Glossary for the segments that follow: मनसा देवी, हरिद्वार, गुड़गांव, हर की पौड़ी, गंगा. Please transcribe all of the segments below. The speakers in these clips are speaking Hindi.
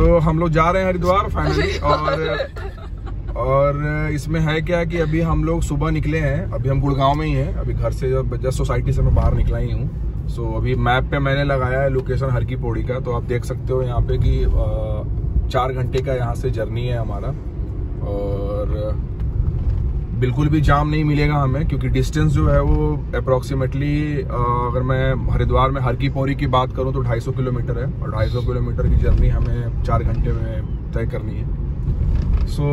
सो हम लोग जा रहे हैं हरिद्वार फाइनली। और इसमें है क्या कि अभी हम लोग सुबह निकले हैं, अभी हम गुड़गांव में ही हैं। अभी घर से जस्ट सोसाइटी से मैं बाहर निकला ही हूँ। सो अभी मैप पे मैंने लगाया है लोकेशन हर की पौड़ी का, तो आप देख सकते हो यहाँ पे कि 4 घंटे का यहाँ से जर्नी है हमारा। और बिल्कुल भी जाम नहीं मिलेगा हमें, क्योंकि डिस्टेंस जो है वो अप्रॉक्सीमेटली अगर मैं हरिद्वार में हर की पौड़ी की बात करूँ तो 250 किलोमीटर है, और 250 किलोमीटर की जर्नी हमें 4 घंटे में तय करनी है। So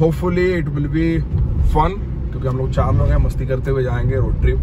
hopefully it will be fun, क्योंकि हम लोग 4 लोग हैं, मस्ती करते हुए जाएंगे रोड ट्रिप।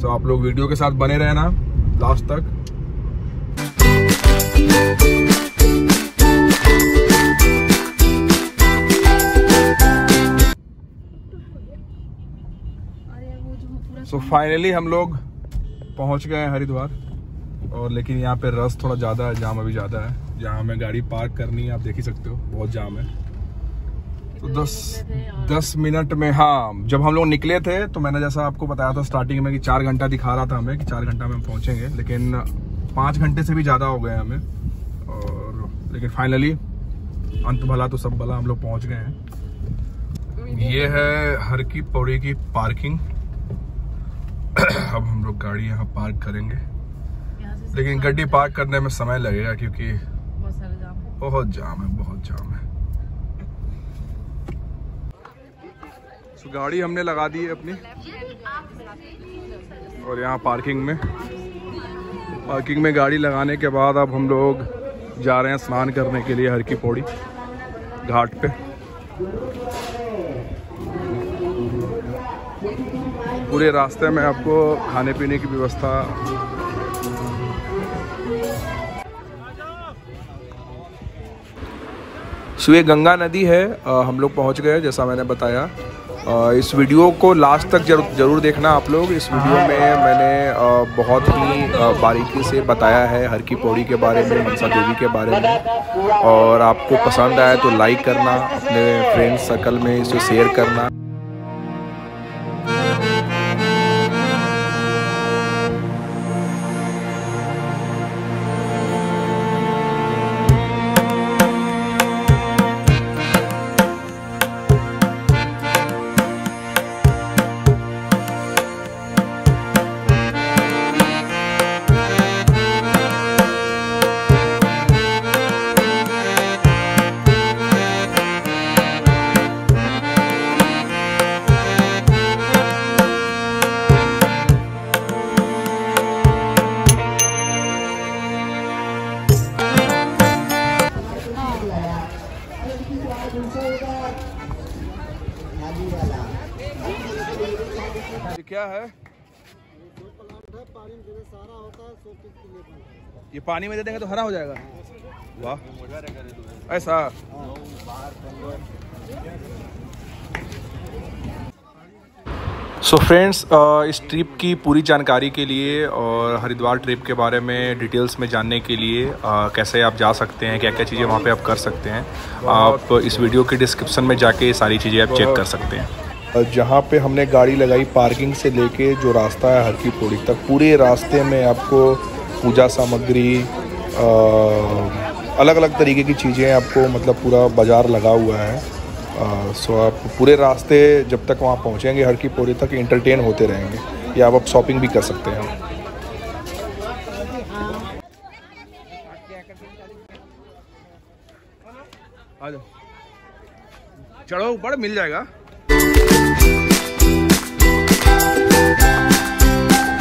सो आप लोग वीडियो के साथ बने रहना लास्ट तक। सो फाइनली हम लोग पहुंच गए हैं हरिद्वार, और लेकिन यहाँ पे रश थोड़ा ज़्यादा है, जाम अभी ज़्यादा है। जहाँ हमें गाड़ी पार्क करनी है आप देख ही सकते हो, बहुत जाम है। तो 10 मिनट में, हाँ जब हम लोग निकले थे तो मैंने जैसा आपको बताया था स्टार्टिंग में कि 4 घंटा दिखा रहा था हमें कि 4 घंटा में हम पहुँचेंगे, लेकिन 5 घंटे से भी ज़्यादा हो गए हमें। और लेकिन फाइनली अंत भला तो सब भला, हम लोग पहुँच गए हैं। ये है हर की पौड़ी की पार्किंग। अब हम लोग गाड़ी यहाँ पार्क करेंगे, लेकिन गड्डी पार्क करने में समय लगेगा क्योंकि बहुत जाम है। तो गाड़ी हमने लगा दी है अपनी, और यहाँ पार्किंग में गाड़ी लगाने के बाद अब हम लोग जा रहे हैं स्नान करने के लिए हर की पौड़ी घाट पे। पूरे रास्ते में आपको खाने पीने की व्यवस्था। सो ये गंगा नदी है, हम लोग पहुंच गए जैसा मैंने बताया। इस वीडियो को लास्ट तक जरूर देखना आप लोग। इस वीडियो में मैंने बहुत ही बारीकी से बताया है हर की पौड़ी के बारे में, मनसा देवी के बारे में। और आपको पसंद आया तो लाइक करना, अपने फ्रेंड्स सर्कल में इसे शेयर करना। ये क्या है? ये पानी में दे देंगे तो हरा हो जाएगा। वाह ऐसा। सो फ्रेंड्स, इस ट्रिप की पूरी जानकारी के लिए और हरिद्वार ट्रिप के बारे में डिटेल्स में जानने के लिए कैसे आप जा सकते हैं, क्या क्या चीज़ें वहाँ पे आप कर सकते हैं, आप इस वीडियो के डिस्क्रिप्शन में जाके सारी चीज़ें आप चेक कर सकते हैं। जहाँ पे हमने गाड़ी लगाई पार्किंग से लेके जो रास्ता है हर की पौड़ी तक, पूरे रास्ते में आपको पूजा सामग्री, अलग अलग तरीके की चीज़ें आपको, मतलब पूरा बाज़ार लगा हुआ है। सो आप पूरे रास्ते जब तक वहाँ पहुँचेंगे हर की पौड़ी तक एंटरटेन होते रहेंगे, या आप शॉपिंग भी कर सकते हैं। चढ़ो ऊपर मिल जाएगा।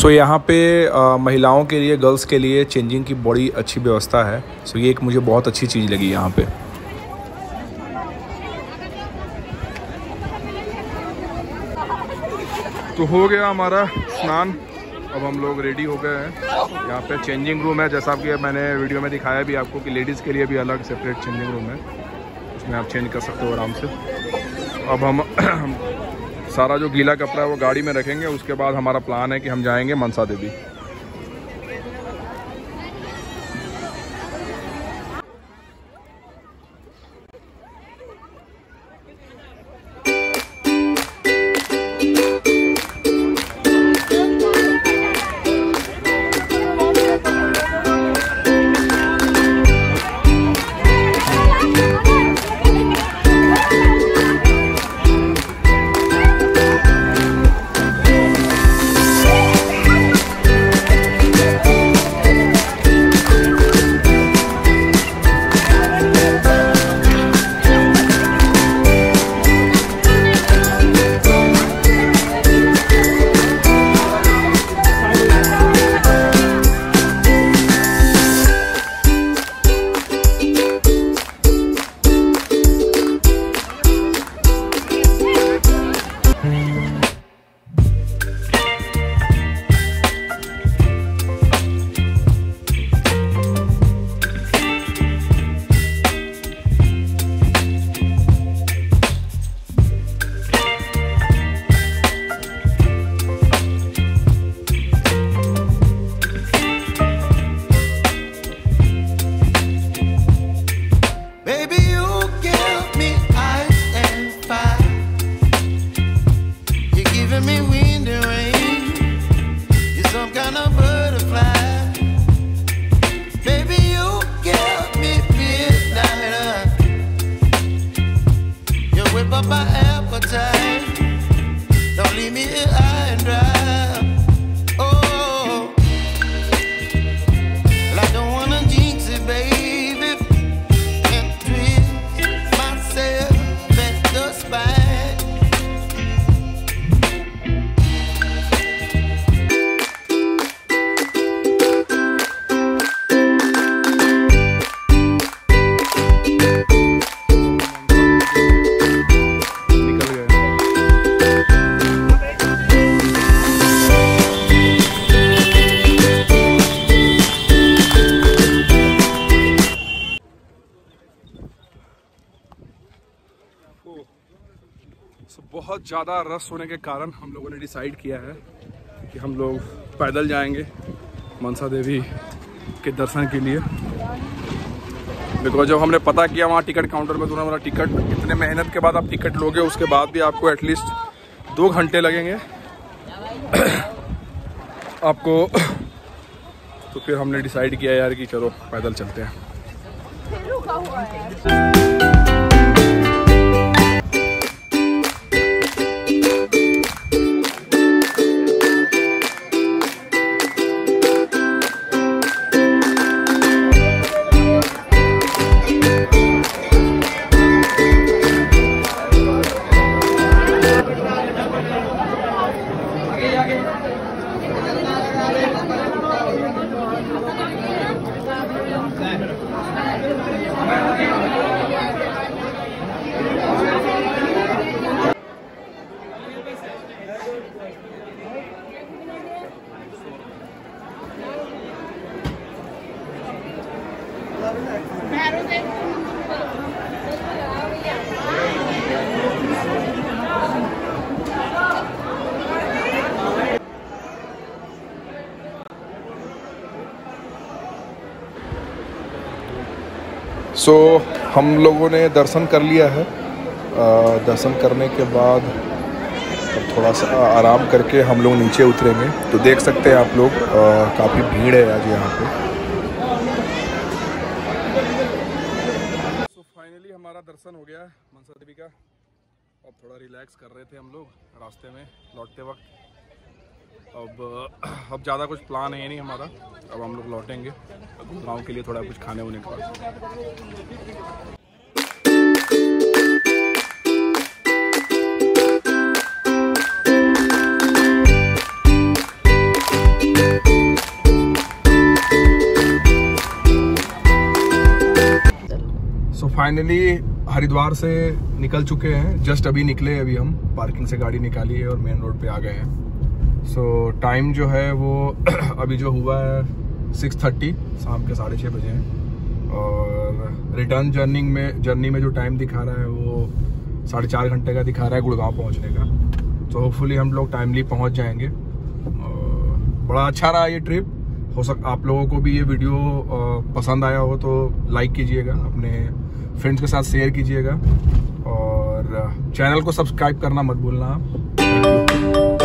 सो यहाँ पे महिलाओं के लिए, गर्ल्स के लिए चेंजिंग की बड़ी अच्छी व्यवस्था है। सो ये एक मुझे बहुत अच्छी चीज़ लगी यहाँ पे। तो हो गया हमारा स्नान, अब हम लोग रेडी हो गए हैं। यहाँ पे चेंजिंग रूम है, जैसा कि मैंने वीडियो में दिखाया भी आपको कि लेडीज़ के लिए भी अलग सेपरेट चेंजिंग रूम है, उसमें आप चेंज कर सकते हो आराम से। अब हम सारा जो गीला कपड़ा है वो गाड़ी में रखेंगे, उसके बाद हमारा प्लान है कि हम जाएंगे मनसा देवी। बहुत ज़्यादा रश होने के कारण हम लोगों ने डिसाइड किया है कि हम लोग पैदल जाएंगे मनसा देवी के दर्शन के लिए, बिकॉज जब हमने पता किया वहाँ टिकट काउंटर पर तो उन्होंने बोला टिकट इतने मेहनत के बाद आप टिकट लोगे, उसके बाद भी आपको एटलीस्ट 2 घंटे लगेंगे आपको। तो फिर हमने डिसाइड किया यार कि चलो पैदल चलते हैं। हम लोगों ने दर्शन कर लिया है। दर्शन करने के बाद थोड़ा सा आराम करके हम लोग नीचे उतरेंगे। तो देख सकते हैं आप लोग काफ़ी भीड़ है आज यहाँ पे। सो फाइनली हमारा दर्शन हो गया मनसा देवी का। अब थोड़ा रिलैक्स कर रहे थे हम लोग रास्ते में लौटते वक्त। अब ज़्यादा कुछ प्लान है नहीं हमारा, अब हम लोग लौटेंगे गांव के लिए थोड़ा कुछ खाने होने के बाद। फाइनली हरिद्वार से निकल चुके हैं, जस्ट अभी निकले। अभी हम पार्किंग से गाड़ी निकाली है और मेन रोड पे आ गए हैं। सो टाइम जो है वो अभी जो हुआ है 6:30, शाम के 6:30 बजे हैं। और रिटर्न जर्नी में जो टाइम दिखा रहा है वो 4.5 घंटे का दिखा रहा है गुड़गांव पहुँचने का। तो होपफुली हम लोग टाइमली पहुँच जाएँगे। बड़ा अच्छा रहा ये ट्रिप। हो सकता आप लोगों को भी ये वीडियो पसंद आया हो तो लाइक कीजिएगा, अपने फ्रेंड्स के साथ शेयर कीजिएगा और चैनल को सब्सक्राइब करना मत भूलना।